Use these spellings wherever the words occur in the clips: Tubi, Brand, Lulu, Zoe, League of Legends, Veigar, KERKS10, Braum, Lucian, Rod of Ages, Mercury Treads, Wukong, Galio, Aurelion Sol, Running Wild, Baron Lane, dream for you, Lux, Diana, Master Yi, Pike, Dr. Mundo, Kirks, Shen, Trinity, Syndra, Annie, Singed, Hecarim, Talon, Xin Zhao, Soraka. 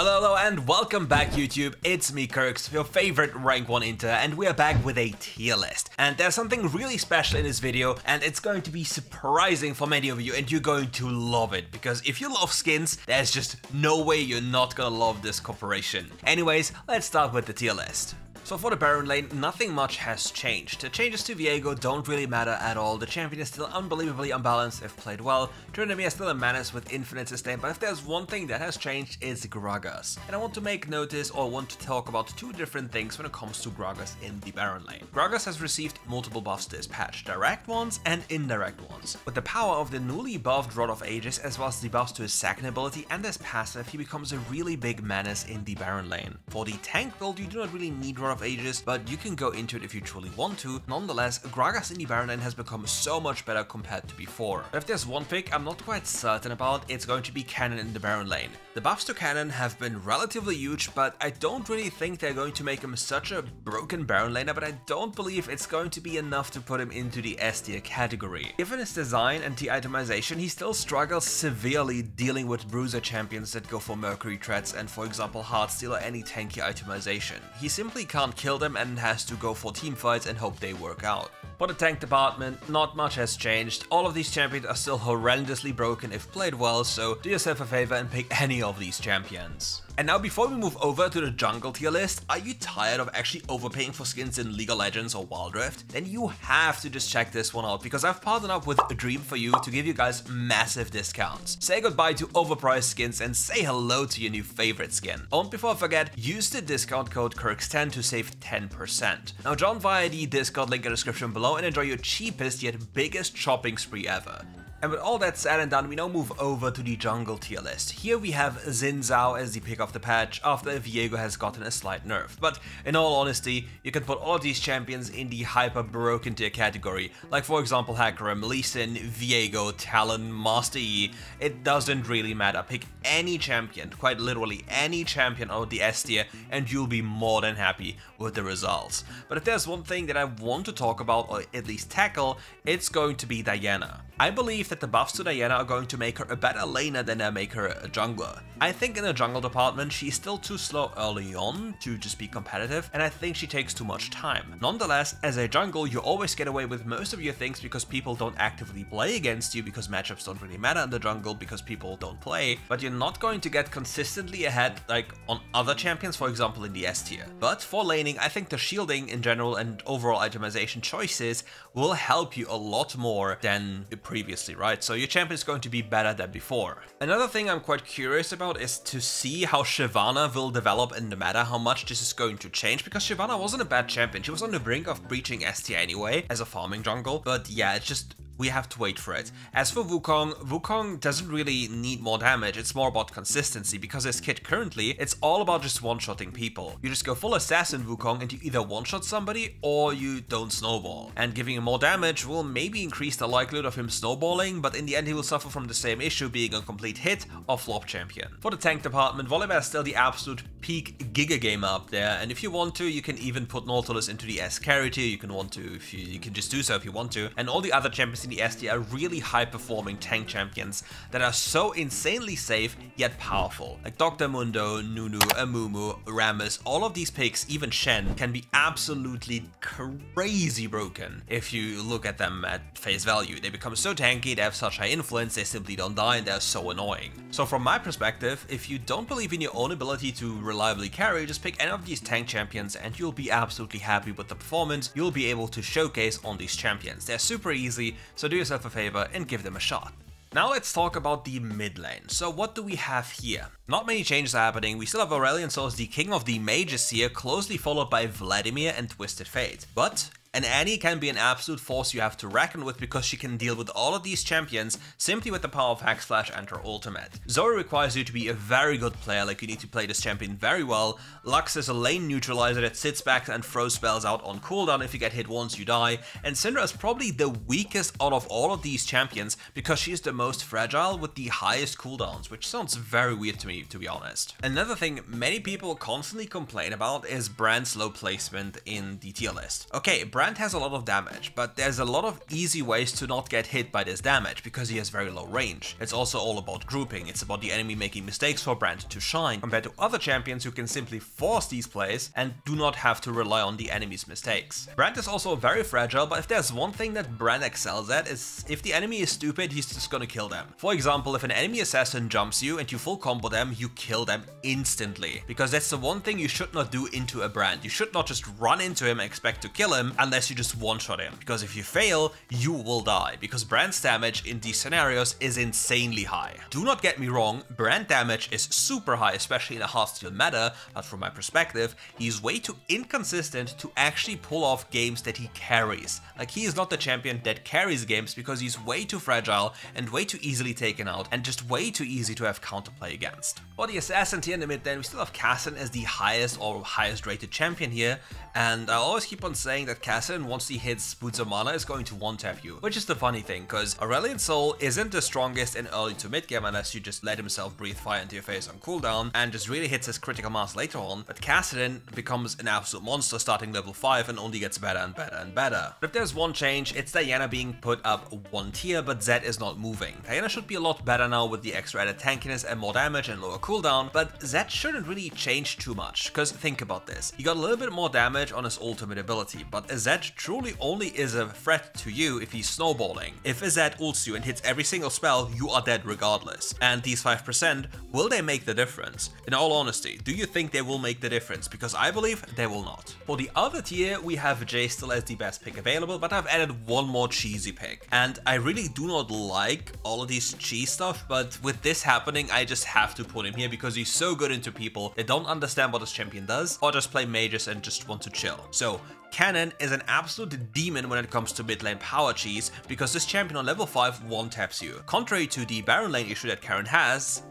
Hello and welcome back YouTube, it's me Kirks, your favorite rank 1 inter, and we are back with a tier list. And there's something really special in this video, and it's going to be surprising for many of you, and you're going to love it, because if you love skins, there's just no way you're not gonna love this cooperation. Anyways, let's start with the tier list. So for the Baron lane, nothing much has changed. The changes to Viego don't really matter at all. The champion is still unbelievably unbalanced if played well. Trinity is still a menace with infinite sustain, but if there's one thing that has changed, it's Gragas. And I want to talk about two different things when it comes to Gragas in the Baron lane. Gragas has received multiple buffs this patch, direct ones and indirect ones. With the power of the newly buffed Rod of Ages, as well as the buffs to his second ability and his passive, he becomes a really big menace in the Baron lane. For the tank build, you do not really need Rod of Ages, but you can go into it if you truly want to. Nonetheless, Gragas in the Baron lane has become so much better compared to before. But if there's one pick I'm not quite certain about, it's going to be Cannon in the Baron lane. The buffs to Cannon have been relatively huge, but I don't really think they're going to make him such a broken Baron laner, but I don't believe it's going to be enough to put him into the S tier category. Given his design and the itemization, he still struggles severely dealing with bruiser champions that go for Mercury Treads and, for example, Heartstealer, any tanky itemization. He simply can't kill them and has to go for teamfights and hope they work out. For the tank department, not much has changed. All of these champions are still horrendously broken if played well, so do yourself a favor and pick any of these champions. And now before we move over to the jungle tier list, are you tired of actually overpaying for skins in League of Legends or Wild Rift? Then you have to just check this one out, because I've partnered up with Dream for You to give you guys massive discounts. Say goodbye to overpriced skins and say hello to your new favorite skin. Oh, and before I forget, use the discount code KERKS10 to save 10%. Now join via the Discord link in the description below and enjoy your cheapest yet biggest shopping spree ever. And with all that said and done, we now move over to the jungle tier list. Here we have Xin Zhao as the pick of the patch after Viego has gotten a slight nerf. But in all honesty, you can put all of these champions in the hyper broken tier category, like for example Hecarim, Lee Sin, Viego, Talon, Master Yi. It doesn't really matter. Pick any champion, quite literally any champion out of the S tier, and you'll be more than happy with the results. But if there's one thing that I want to talk about, or at least tackle, it's going to be Diana. I believe that the buffs to Diana are going to make her a better laner than they make her a jungler. I think in the jungle department she's still too slow early on to just be competitive, and I think she takes too much time. Nonetheless, as a jungle you always get away with most of your things because people don't actively play against you, because matchups don't really matter in the jungle because people don't play, but you're not going to get consistently ahead like on other champions, for example in the S tier. But for laning, I think the shielding in general and overall itemization choices will help you a lot more than previously, right? So your champion is going to be better than before. Another thing I'm quite curious about is to see how Shyvana will develop in the meta, how much this is going to change, because Shyvana wasn't a bad champion. She was on the brink of breaching S tier anyway as a farming jungle, but yeah, it's just we have to wait for it. As for Wukong, Wukong doesn't really need more damage, it's more about consistency, because his kit currently, it's all about just one-shotting people. You just go full assassin Wukong and you either one-shot somebody or you don't snowball. And giving him more damage will maybe increase the likelihood of him snowballing, but in the end he will suffer from the same issue, being a complete hit or flop champion. For the tank department, Volibear is still the absolute peak Giga gamer up there, and if you want to, you can even put Nautilus into the S carry tier, you can just do so if you want to, and all the other champions the S tier are really high-performing tank champions that are so insanely safe yet powerful. Like Dr. Mundo, Nunu, Amumu, Rammus, all of these picks, even Shen, can be absolutely crazy broken if you look at them at face value. They become so tanky, they have such high influence, they simply don't die, and they're so annoying. So from my perspective, if you don't believe in your own ability to reliably carry, just pick any of these tank champions and you'll be absolutely happy with the performance you'll be able to showcase on these champions. They're super easy, so do yourself a favor and give them a shot. Now let's talk about the mid lane. So what do we have here? Not many changes are happening. We still have Aurelion Sol as the king of the mages here, closely followed by Vladimir and Twisted Fate. But and Annie can be an absolute force you have to reckon with, because she can deal with all of these champions simply with the power of Hexflash and her ultimate. Zoe requires you to be a very good player, like you need to play this champion very well. Lux is a lane neutralizer that sits back and throws spells out on cooldown. If you get hit once, you die. And Syndra is probably the weakest out of all of these champions because she is the most fragile with the highest cooldowns, which sounds very weird to me, to be honest. Another thing many people constantly complain about is Brand's low placement in the tier list. Okay, Brand Brand has a lot of damage, but there's a lot of easy ways to not get hit by this damage because he has very low range. It's also all about grouping, it's about the enemy making mistakes for Brand to shine, compared to other champions who can simply force these plays and do not have to rely on the enemy's mistakes. Brand is also very fragile, but if there's one thing that Brand excels at is if the enemy is stupid, he's just gonna kill them. For example, if an enemy assassin jumps you and you full combo them, you kill them instantly, because that's the one thing you should not do into a Brand. You should not just run into him and expect to kill him unless you just one-shot him, because if you fail, you will die, because Brand's damage in these scenarios is insanely high. Do not get me wrong, Brand damage is super high, especially in a Heartstealer meta, but from my perspective, he's way too inconsistent to actually pull off games that he carries. Like, he is not the champion that carries games because he's way too fragile and way too easily taken out and just way too easy to have counterplay against. For the assassin tier in the mid then, we still have Cassin as the highest or highest rated champion here, and I always keep on saying that Cassin, once he hits Boots of Mana, is going to one-tap you, which is the funny thing, because Aurelion Sol isn't the strongest in early to mid game unless you just let himself breathe fire into your face on cooldown and just really hits his critical mass later on, but Cassin becomes an absolute monster starting level 5 and only gets better and better and better. But if there's one change, it's Diana being put up one tier, but Zed is not moving. Diana should be a lot better now with the extra added tankiness and more damage and lower cooldown, but Zed shouldn't really change too much, because think about this, he got a little bit more damage on his ultimate ability, but Zed truly only is a threat to you if he's snowballing. If Zed ults you and hits every single spell, you are dead regardless, and these 5%, will they make the difference? In all honesty, do you think they will make the difference? Because I believe they will not. For the other tier, we have Jay still as the best pick available, but I've added one more cheesy pick, and I really do not like all of these cheese stuff, but with this happening, I just have to put him here because he's so good into people that don't understand what this champion does or just play mages and just want to chill. So Cannon is an absolute demon when it comes to mid lane power cheese, because this champion on level 5 one-taps you. Contrary to the Baron lane issue that Cannon has,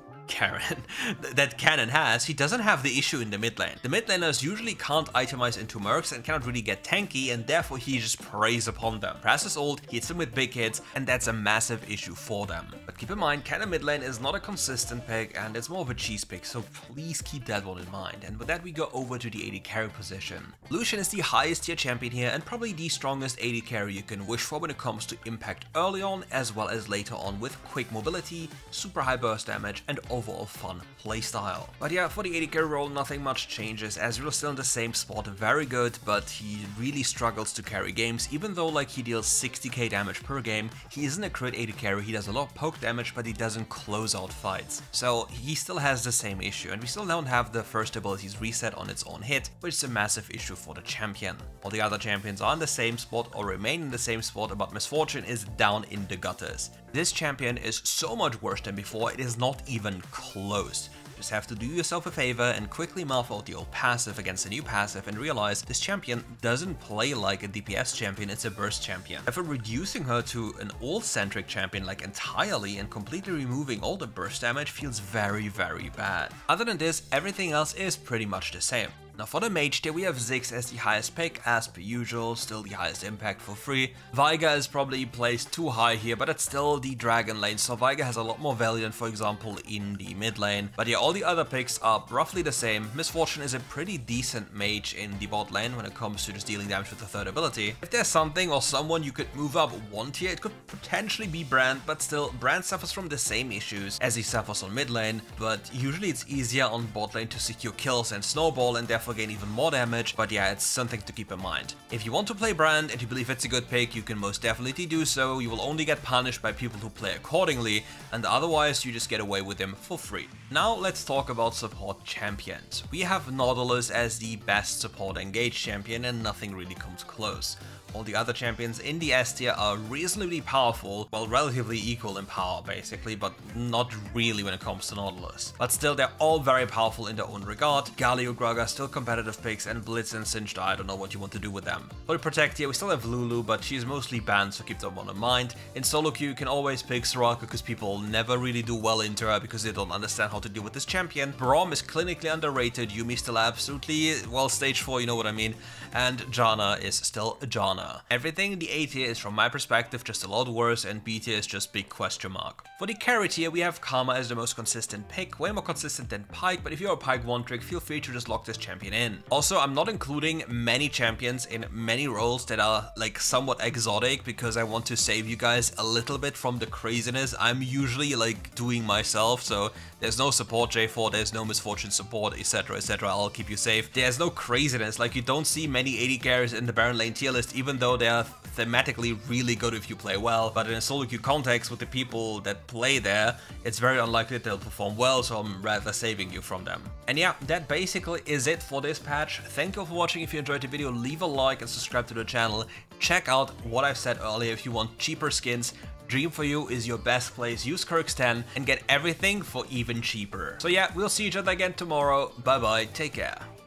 he doesn't have the issue in the mid lane. The mid laners usually can't itemize into mercs and cannot really get tanky, and therefore he just preys upon them. Press his ult, hits them with big hits, and that's a massive issue for them. But keep in mind, Cannon mid lane is not a consistent pick and it's more of a cheese pick, so please keep that one in mind. And with that, we go over to the AD carry position. Lucian is the highest tier champion here and probably the strongest AD carry you can wish for when it comes to impact early on as well as later on, with quick mobility, super high burst damage, and overall fun playstyle. But yeah, for the AD carry role, nothing much changes. Ezreal is still in the same spot, very good, but he really struggles to carry games. Even though like he deals 60k damage per game, he isn't a crit AD carry, he does a lot of poke damage, but he doesn't close out fights. So he still has the same issue, and we still don't have the first abilities reset on its own hit, which is a massive issue for the champion. All the other champions are in the same spot or remain in the same spot, but Misfortune is down in the gutters. This champion is so much worse than before, it is not even close. Just have to do yourself a favor and quickly mouth out the old passive against the new passive and realize this champion doesn't play like a DPS champion, it's a burst champion. After reducing her to an ult-centric champion like entirely and completely removing all the burst damage feels very, very bad. Other than this, everything else is pretty much the same. Now for the mage tier, we have Ziggs as the highest pick, as per usual, still the highest impact for free. Veigar is probably placed too high here, but it's still the dragon lane, so Veigar has a lot more value than, for example, in the mid lane. But yeah, all the other picks are roughly the same. Misfortune is a pretty decent mage in the bot lane when it comes to just dealing damage with the third ability. If there's something or someone you could move up one tier, it could potentially be Brand, but still, Brand suffers from the same issues as he suffers on mid lane, but usually it's easier on bot lane to secure kills and snowball and therefore gain even more damage, but yeah, it's something to keep in mind. If you want to play Brand and you believe it's a good pick, you can most definitely do so. You will only get punished by people who play accordingly, and otherwise you just get away with him for free. Now let's talk about support champions. We have Nautilus as the best support engage champion and nothing really comes close. All the other champions in the S tier are reasonably powerful, well, relatively equal in power basically, but not really when it comes to Nautilus. But still, they're all very powerful in their own regard. Galio, Gragas, still competitive picks, and Blitz and Singed, I don't know what you want to do with them. For the Protect tier, we still have Lulu, but she's mostly banned, so keep that one in mind. In solo queue, you can always pick Soraka because people never really do well into her because they don't understand how to deal with this champion. Braum is clinically underrated, Yumi's still absolutely, well, stage 4, you know what I mean, and Janna is still Janna. Everything in the A tier is, from my perspective, just a lot worse, and B tier is just big question mark. For the carry tier, we have Karma as the most consistent pick, way more consistent than Pike, but if you're a Pike one trick, feel free to just lock this champion champion in. Also, I'm not including many champions in many roles that are like somewhat exotic because I want to save you guys a little bit from the craziness I'm usually like doing myself. So there's no support J4, there's no misfortune support, etc, etc. I'll keep you safe. There's no craziness, like you don't see many 80 carries in the Baron lane tier list, even though they are thematically really good if you play well. But in a solo queue context with the people that play there, it's very unlikely they'll perform well, so I'm rather saving you from them. And yeah, that basically is it for this patch. Thank you for watching. If you enjoyed the video, leave a like and subscribe to the channel. Check out what I've said earlier if you want cheaper skins. Dream for you is your best place. Use KERKS10 and get everything for even cheaper. So yeah, we'll see each other again tomorrow. Bye bye, take care.